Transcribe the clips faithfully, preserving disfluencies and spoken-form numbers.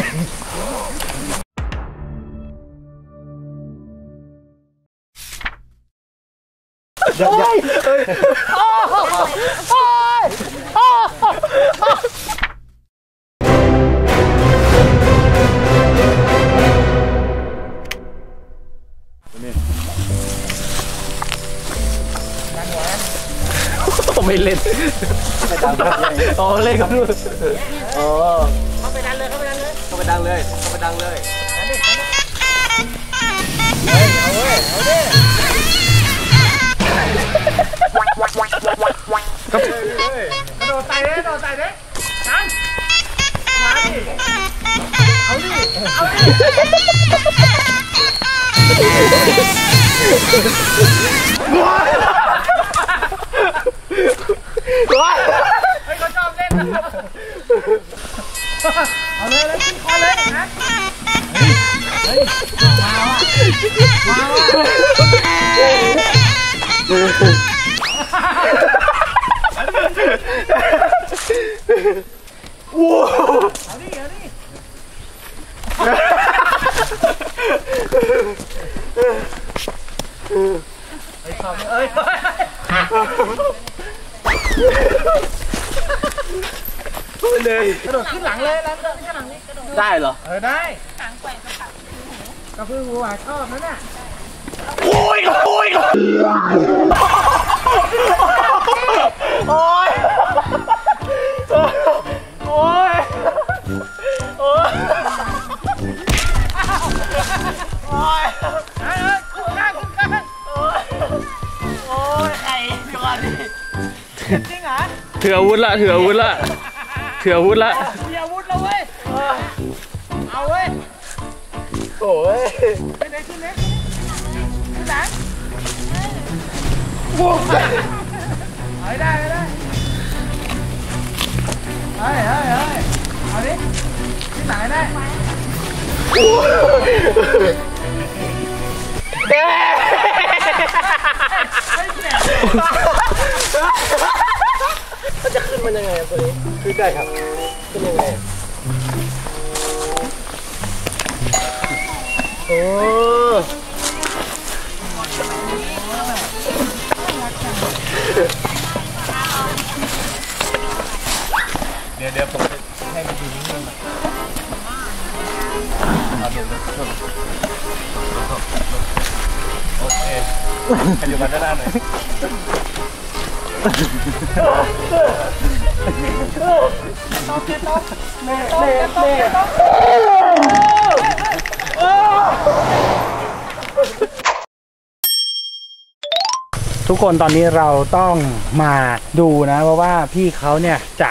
โอ้ยโอ้ยโอ้ไม่เล่นอ๋อเล่นครับอ๋อเข้าไปดังเลยเข้าไปดังเลยเข้าไปดังเลยเข้าไปดังเลยเอาเลยเอาเลยกระโดดใส่เด้กระโดดใส่เด้นั่นมาดิเอาดิเอาดิว้าวไอ้คนชอบเล่นนะเอาเลยเลยขึ้นคอเลยนะเฮ้ยว้าวว้าวเอาดิเอาดิไอ้ชอบเอ้ยเลยกระโดดขึ้นหลังเลยแล้วกระโดดขึ้นหลังนี่กระโดดได้เหรอเออได้หลังแขวนกระพือหัวชอบนั่นน่ะโอ้ยโอ้ยโอ้ยโอ้ยโอ้ยโอ้ยคุณก้าคุณก้าโอ้ยโอ้ยไอ้เดือดจริงเหรอเถื่อวุ้นละเถื่อวุ้นละเถื่อวุ้นละเถื่อวุ้นละเว้ยเอาเว้ยโอ้ยขึ้นเลยขึ้นเลยขึ้นหลังโอ้ยเอาได้เอาได้เฮ้ยเฮ้ยเฮ้ยเอาดิขึ้นหลังได้โอ้ยเฮ้ยจะขึ้นมันยังไงตัวนี้ขึ้นได้ครับขึ้นยังไงโอ้เดี๋ยวเดี๋ยวผมให้มันดูนิดนึงเอาเดี๋ยวเราชนโอเคขยับมาด้านหน้าหน่อยเล่ทุกคนตอนนี้เราต้องมาดูนะเพราะว่าพี่เขาเนี่ยจะ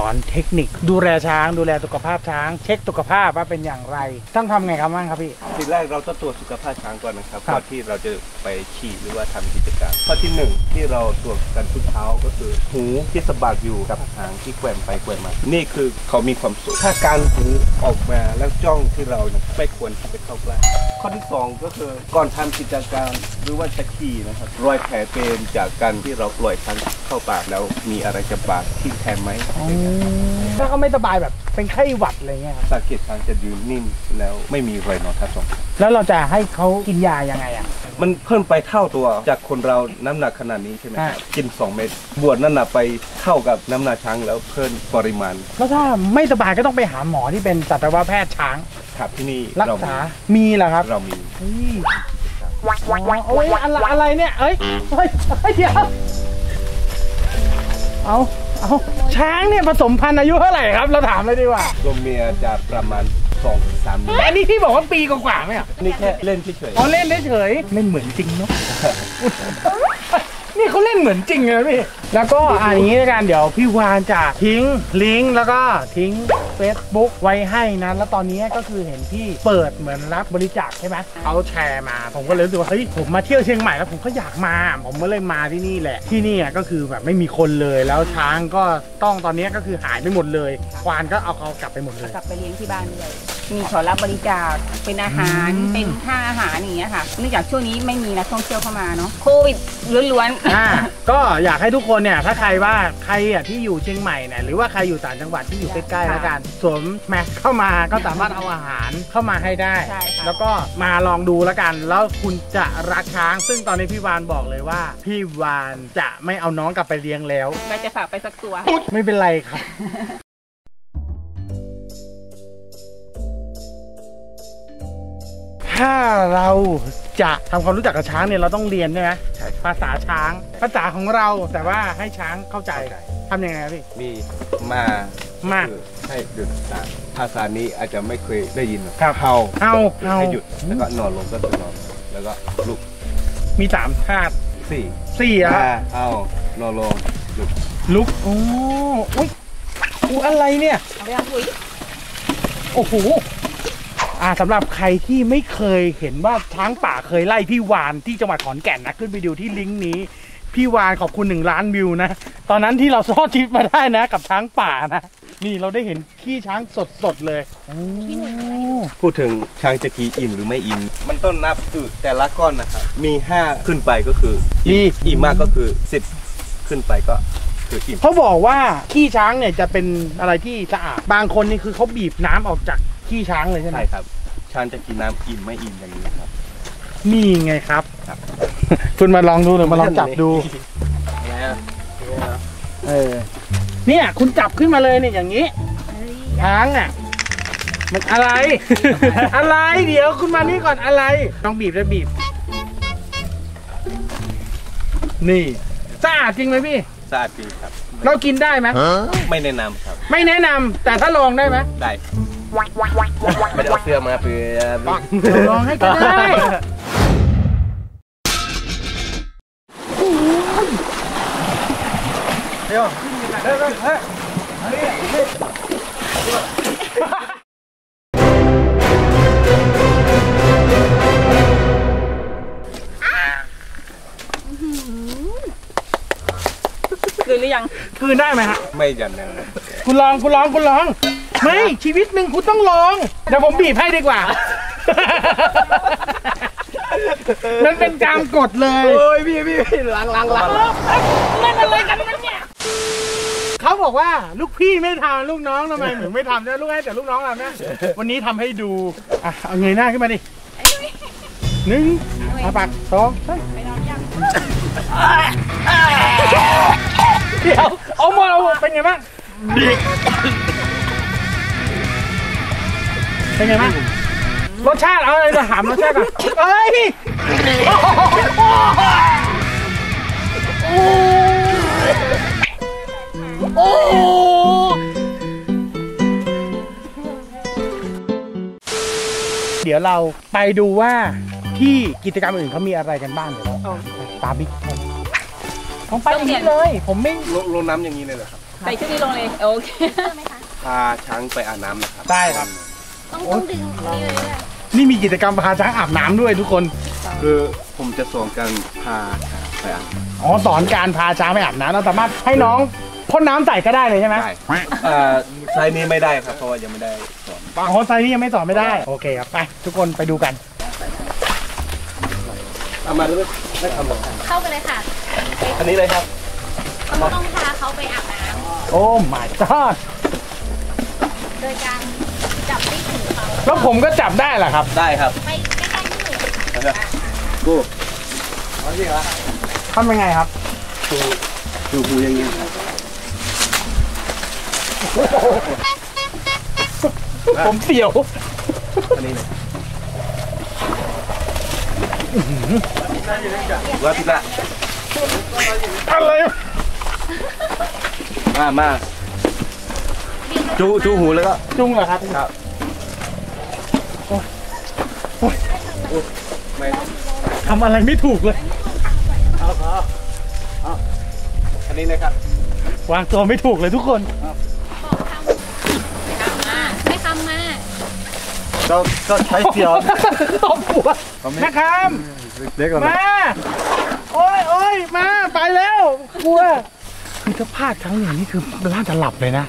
สอนเทคนิคดูแลช้างดูแลสุขภาพช้างเช็คสุขภาพว่าเป็นอย่างไรต้องทำไงครับบ้างครับพี่ทีแรกเราต้องตรวจสุขภาพช้างก่อนนะครับก่อนที่เราจะไปฉีดหรือว่าทำกิจกรรมข้อที่หนึ่งที่เราตรวจกันทุกเช้าก็คือหูที่สะบัดอยู่กับหางที่แกว่งไปแกว่งมานี่คือเขามีความสุขถ้าการหูออกมาแล้วจ้องที่เราไม่ควรที่จะเข้าใกล้ข้อที่สองก็คือก่อนทำกิจกรรมหรือว่าจะขี่นะครับรอยแผลเป็นจากการที่เราปล่อยช้างเข้าปากแล้วมีอะไรจะบาดที่แทนไหมถ้าเขาไม่สบายแบบเป็นไข้หวัดอะไรเงี้ยสังเกตการจะยืนนิ่งแล้วไม่มีรอยนอนทับซ้อนแล้วเราจะให้เขากินยายังไงอ่ะมันเพิ่มไปเท่าตัวจากคนเราน้ำหนักขนาดนี้ใช่ไหมกินสองเม็ดบวชนั่นน่ะไปเท่ากับน้ำหนักช้างแล้วเพิ่มปริมาณแล้วถ้าไม่สบายก็ต้องไปหาหมอที่เป็นสัตวแพทย์ช้างครับที่นี่รักษามีเหรอครับเรามีโอ้ยอะไรเนี่ยเอ้ยเดี๋ยวเอาช้างเนี่ยผสมพันธุ์อายุเท่าไหร่ครับเราถามเลยดีกว่าตัวเมียจะประมาณสองสามอันนี้ที่บอกว่าปีกว่าๆไหมอ่ะนี่แค่เล่นเฉยๆอ๋อเล่นเฉยๆไม่เหมือนจริงเนาะนี่เขาเล่นเหมือนจริงเลยพี่แล้วก็อ่านอย่างนี้ด้วยกันเดี๋ยวพี่วานจะทิ้งลิงก์แล้วก็ทิ้ง เฟซบุ๊ก ไว้ให้นะแล้วตอนนี้ก็คือเห็นพี่เปิดเหมือนรับบริจาคใช่ไหมเอาแชร์มาผมก็เลยรู้สึกว่าเฮ้ยผมมาเที่ยวเชียงใหม่แล้วผมก็อยากมาผมก็เลยมาที่นี่แหละที่นี่ก็คือแบบไม่มีคนเลยแล้วช้างก็ต้องตอนนี้ก็คือหายไปหมดเลยวานก็เอาเขากลับไปหมดเลยกลับไปเลี้ยงที่บ้านเลยมีขอรับบริจาคเป็นอาหารเป็นค่าอาหารอย่างเงี้ยค่ะเนื่องจากช่วงนี้ไม่มีนักท่องเที่ยวเข้ามาเนาะโควิดล้วนๆอ่าก็อยากให้ทุกคนเนี่ยถ้าใครว่าใครอ่ะที่อยู่เชียงใหม่เนี่ยหรือว่าใครอยู่ต่างจังหวัดที่อยู่ใกล้ๆแล้วกัน สวมแมสเข้ามาก็สามารถเอาอาหารเข้ามาให้ได้แล้วก็มาลองดูแล้วกันแล้วคุณจะรักช้างซึ่งตอนนี้พี่วานบอกเลยว่าพี่วานจะไม่เอาน้องกลับไปเลี้ยงแล้วก็จะฝากไปสักตัวไม่เป็นไรครับถ้าเราจะทำความรู้จักกับช้างเนี่ยเราต้องเรียนใช่ไหมใช่ภาษาช้างภาษาของเราแต่ว่าให้ช้างเข้าใจทำยังไงพี่มีมามาให้หยุดตามภาษานี้อาจจะไม่เคยได้ยินครับเฮาเฮาให้หยุดแล้วก็นอนลงก็จะนอนแล้วก็ลุกมีสามธาตุสี่สี่อะเฮานอนลงลุกลุกโอ้ยกูอะไรเนี่ยโอ้โหสำหรับใครที่ไม่เคยเห็นว่าช้างป่าเคยไล่พี่วานที่จังหวัดขอนแก่นนะขึ้นไปดูที่ลิงก์นี้พี่วานขอบคุณหนึ่งล้านวิวนะตอนนั้นที่เราซ่อนชีวิตมาได้นะกับช้างป่านะนี่เราได้เห็นขี้ช้างสดๆเลยพูดถึงช้างจะกี่อิ่มหรือไม่อิ่มมันต้องนับคือแต่ละก้อนนะครับมีห้าขึ้นไปก็คืออิ่มมากก็คือสิบขึ้นไปก็เขาบอกว่าขี้ช้างเนี่ยจะเป็นอะไรที่สะอาดบางคนนี่คือเขาบีบน้ำออกจากขี้ช้างเลยใช่ไหมครับช้างจะกินน้ำอิ่มไม่อิ่มอย่างนี้ครับนี่ไงครับคุณมาลองดูหรือมาลองจับดูเออเนี่ยคุณจับขึ้นมาเลยเนี่ยอย่างนี้ช้างอ่ะมันอะไรอะไรเดี๋ยวคุณมานี่ก่อนอะไรต้องบีบแล้วบีบนี่สะอาดจริงไหมพี่สะอาดจริงครับเรากินได้ไหมไม่แนะนำครับไม่แนะนำแต่ถ้าลองได้ไหมได้ไม่ได้เอาเสื้อมาเพื่อลองให้ก็ได้เดี๋ยวเฮ้ยเฮ้ยคืนหรือยังคืนได้ไหมฮะไม่ยันเลยคุณลองคุณลองคุณลองไม่ชีวิตหนึ่งคุณต้องลองเดี๋ยวผมบีบให้ดีกว่ามันเป็นการกดเลยโอ้ยพี่พี่ล้างล้างล้างนั่นอะไรกันเนี่ยเขาบอกว่าลูกพี่ไม่ทำลูกน้องทำไมถึงไม่ทำใช่ลูกให้แต่ลูกน้องทำนะวันนี้ทำให้ดูอ่ะเอาเงยหน้าขึ้นมาดิหนึ่งอาปากสองไปนอนยังเดี๋ยวเอามาเอาเป็นไงบ้างเป็นไงบ้างรสชาติเอาอะไรจะถามรสชาติก่อนเอ้ยโอ้โหเดี๋ยวเราไปดูว่าที่กิจกรรมอื่นเขามีอะไรกันบ้างเดี๋ยวเราตามบิ๊กผมไปอย่างนี้เลยผมไม่ลงน้ำอย่างนี้เลยเหรอครับใส่ชุดนี้ลงเลยโอเคพาช้างไปอาบน้ำนะครับได้ครับต้องต้องดึงนี่เลยนี่มีกิจกรรมพาช้างอาบน้ำด้วยทุกคนคือผมจะสอนการพาช้างไปอาบอ๋อสอนการพาช้างไปอาบน้ำเราสามารถให้น้องพ่นน้ำใส่ก็ได้เลยใช่ไหมใช่ใส่นี้ไม่ได้ครับเพราะว่ายังไม่ได้สอนบางคนใส่นี้ยังไม่สอนไม่ได้โอเคครับไปทุกคนไปดูกันเอามาเลยไม่ทำหรอกเข้าไปเลยค่ะอันนี้เลยครับต้องพาเขาไปอาบน้ำโอ้ my god โดยการจับได้ถึงเขาแล้วผมก็จับได้เหรอครับได้ครับไปใกล้ๆนี่กูเอาสิครับทำยังไงครับดูดูกูอย่างนี้ผมเสียวอันนี้เลยว่าพี่ละอะไรมามาจูจูหูแล้วก็จุ้งเหรอครับครับทำอะไรไม่ถูกเลยเอาเอาอันนี้นะครับวางตัวไม่ถูกเลยทุกคนไม่ทำมาไม่ทำมาเราก็ใช้เสียวตบหัวนะครับมาโอ้ยโอ้ยมาไปแล้วกลัวคือถ้าพลาดครั้งหนึ่งนี่คือร่างจะหลับเลยนะ